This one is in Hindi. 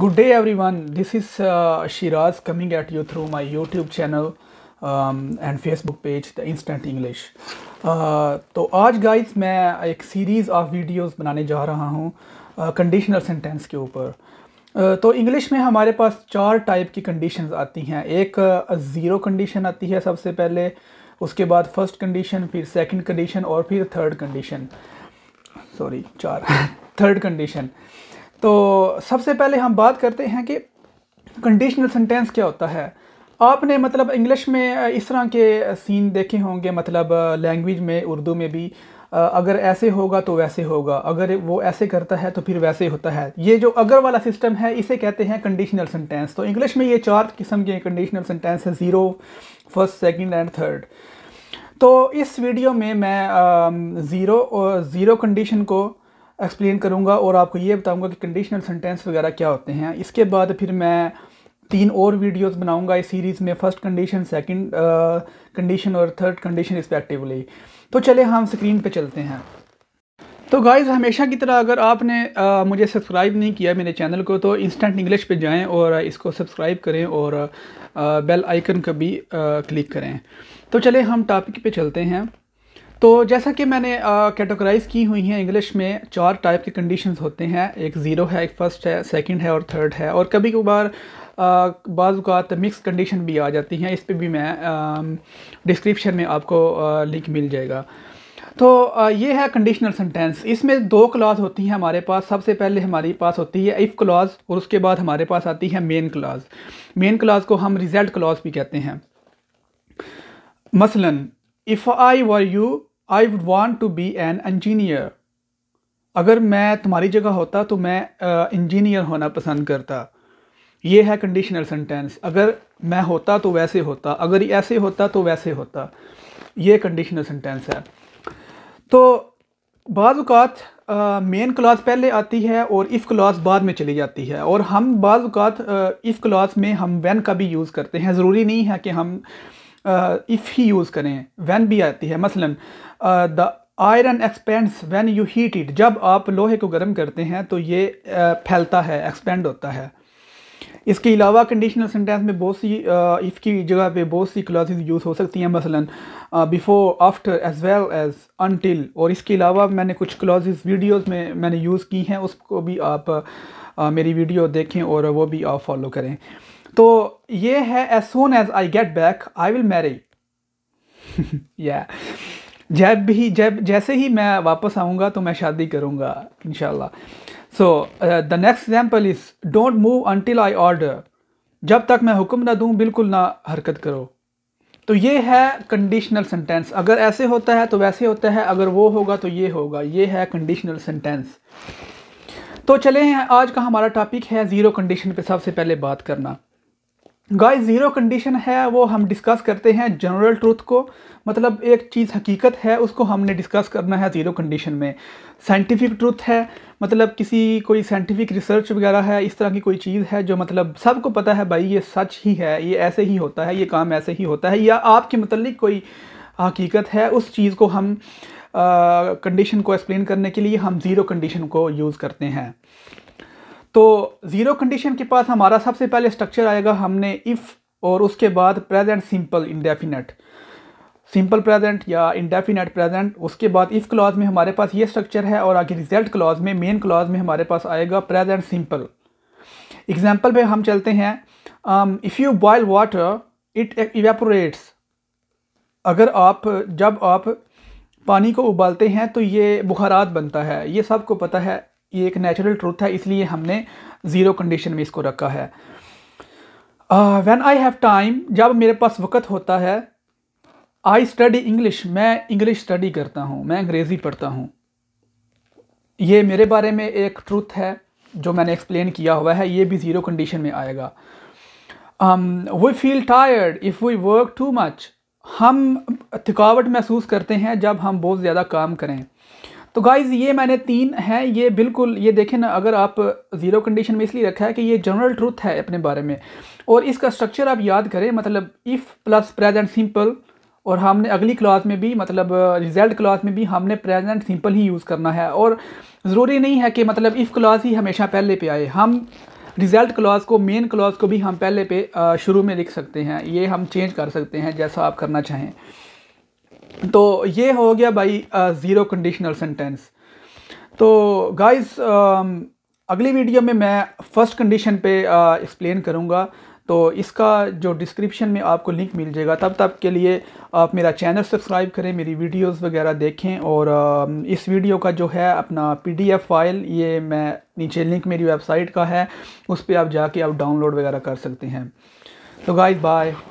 Good day everyone, this is Shiraz coming at you through my YouTube channel and Facebook page The Instant English। तो आज guys मैं एक series of videos बनाने जा रहा हूँ conditional sentence के ऊपर। तो English में हमारे पास चार type की conditions आती हैं। एक zero condition आती है सबसे पहले, उसके बाद first condition, फिर second condition और फिर third condition। तो सबसे पहले हम बात करते हैं कि कंडीशनल सेंटेंस क्या होता है। आपने मतलब इंग्लिश में इस तरह के सीन देखे होंगे, मतलब लैंग्वेज में उर्दू में भी, अगर ऐसे होगा तो वैसे होगा, अगर वो ऐसे करता है तो फिर वैसे होता है। ये जो अगर वाला सिस्टम है इसे कहते हैं कंडीशनल सेंटेंस। तो इंग्लिश में ये चार किस्म के कंडीशनल सेंटेंस है, zero, first, second and third. तो इस वीडियो में मैं ज़ीरो कंडीशन को एक्सप्लेन करूंगा और आपको ये बताऊंगा कि कंडीशनल सेंटेंस वगैरह क्या होते हैं। इसके बाद फिर मैं तीन और वीडियोस बनाऊंगा इस सीरीज़ में, फर्स्ट कंडीशन, सेकंड कंडीशन और थर्ड कंडीशन रिस्पेक्टिवली। तो चले हम स्क्रीन पे चलते हैं। तो गाइस हमेशा की तरह अगर आपने मुझे सब्सक्राइब नहीं किया मेरे चैनल को तो इंस्टेंट इंग्लिश पे जाएँ और इसको सब्सक्राइब करें और बेल आइकन का भी क्लिक करें। तो चले हम टॉपिक पे चलते हैं। तो जैसा कि मैंने कैटेगराइज़ की हुई हैं, इंग्लिश में चार टाइप के कंडीशंस होते हैं। एक ज़ीरो है, एक फर्स्ट है, सेकंड है और थर्ड है, और कभी कभार बाज़ात मिक्स कंडीशन भी आ जाती हैं। इस पे भी मैं डिस्क्रिप्शन में आपको लिंक मिल जाएगा। तो ये है कंडीशनल सेंटेंस। इसमें दो क्लॉज होती हैं हमारे पास। सबसे पहले हमारे पास होती है इफ़ क्लॉज और उसके बाद हमारे पास आती है मेन क्लॉज। मेन क्लॉज को हम रिजल्ट क्लॉज भी कहते हैं। मसलन if I were you I would want to be an engineer। अगर मैं तुम्हारी जगह होता तो मैं इंजीनियर होना पसंद करता। ये है कंडीशनल सेंटेंस। अगर मैं होता तो वैसे होता, अगर ऐसे होता तो वैसे होता, ये कंडीशनल सेंटेंस है। तो बाज़ औक़ात मेन क्लॉज पहले आती है और इफ़ क्लॉज बाद में चली जाती है, और हम बाज़ औक़ात इफ़ क्लॉज में हम व्हेन का भी यूज़ करते हैं। ज़रूरी नहीं है कि हम इफ़ ही यूज़ करें, व्हेन भी आती है। मसलन the iron expands when you heat it. जब आप लोहे को गर्म करते हैं तो ये फैलता है, एक्सपेंड होता है। इसके अलावा कंडीशनल सेंटेंस में बहुत सी इफ़ की जगह पे बहुत सी क्लॉजेज यूज़ हो सकती हैं, मसलन before, after, as well as, until. और इसके अलावा मैंने कुछ क्लॉजेज वीडियोस में मैंने यूज़ की हैं, उसको भी आप मेरी वीडियो देखें और वो भी आप फॉलो करें। तो ये है as soon as I get back I will marry. या जैसे ही मैं वापस आऊँगा तो मैं शादी करूँगा इंशाल्लाह। So the next example is don't move until I order. जब तक मैं हुक्म ना दूँ बिल्कुल ना हरकत करो। तो ये है कंडीशनल सेंटेंस। अगर ऐसे होता है तो वैसे होता है, अगर वो होगा तो ये होगा। ये है कंडीशनल सेंटेंस। तो चले हैं, आज का हमारा टॉपिक है ज़ीरो कंडीशन पे सबसे पहले बात करना। गाइस ज़ीरो कंडीशन है वो हम डिस्कस करते हैं जनरल ट्रूथ को, मतलब एक चीज़ हकीकत है उसको हमने डिस्कस करना है ज़ीरो कंडीशन में। साइंटिफिक ट्रूथ है, मतलब किसी कोई साइंटिफिक रिसर्च वगैरह है, इस तरह की कोई चीज़ है जो मतलब सबको पता है भाई ये सच ही है, ये ऐसे ही होता है, ये काम ऐसे ही होता है, या आपके मतलब कोई हकीकत है, उस चीज़ को हम कंडीशन को एक्सप्लेन करने के लिए हम ज़ीरो कंडीशन को यूज़ करते हैं। तो ज़ीरो कंडीशन के पास हमारा सबसे पहले स्ट्रक्चर आएगा, हमने इफ़ और उसके बाद present simple indefinite, simple present या इंडेफिनेट प्रेजेंट। उसके बाद इफ़ क्लॉज में हमारे पास ये स्ट्रक्चर है, और आगे रिजल्ट क्लॉज में मेन क्लॉज में हमारे पास आएगा प्रेजेंट सिंपल। एग्जाम्पल पे हम चलते हैं, if you boil water it evaporates. अगर आप जब आप पानी को उबालते हैं तो ये बुखारात बनता है। ये सबको पता है, ये एक नेचुरल ट्रूथ है, इसलिए हमने ज़ीरो कंडीशन में इसको रखा है। व्हेन आई हैव टाइम, जब मेरे पास वक्त होता है। आई स्टडी इंग्लिश, मैं इंग्लिश स्टडी करता हूँ, मैं अंग्रेज़ी पढ़ता हूँ। ये मेरे बारे में एक ट्रूथ है जो मैंने एक्सप्लेन किया हुआ है, ये भी ज़ीरो कंडीशन में आएगा। We feel tired if we work too much. हम थकावट महसूस करते हैं जब हम बहुत ज़्यादा काम करें। तो गाइज़ ये मैंने तीन हैं, ये बिल्कुल ये देखें ना, अगर आप ज़ीरो कंडीशन में इसलिए रखा है कि ये जनरल ट्रूथ है अपने बारे में, और इसका स्ट्रक्चर आप याद करें, मतलब इफ़ प्लस प्रेजेंट सिंपल। और हमने अगली क्लॉज में भी, मतलब रिजल्ट क्लॉज में भी हमने प्रेजेंट सिंपल ही यूज़ करना है। और ज़रूरी नहीं है कि मतलब इफ़ क्लॉज ही हमेशा पहले पे आए, हम रिजल्ट क्लॉज को, मेन क्लॉज को भी हम पहले पे शुरू में लिख सकते हैं, ये हम चेंज कर सकते हैं जैसा आप करना चाहें। तो ये हो गया भाई ज़ीरो कंडीशनल सेंटेंस। तो गाइस अगली वीडियो में मैं फर्स्ट कंडीशन पे एक्सप्लेन करूँगा, तो इसका जो डिस्क्रिप्शन में आपको लिंक मिल जाएगा। तब तक के लिए आप मेरा चैनल सब्सक्राइब करें, मेरी वीडियोस वगैरह देखें, और इस वीडियो का जो है अपना पीडीएफ फाइल, ये मैं नीचे लिंक मेरी वेबसाइट का है, उस पर आप जाके आप डाउनलोड वगैरह कर सकते हैं। तो गाइस बाय।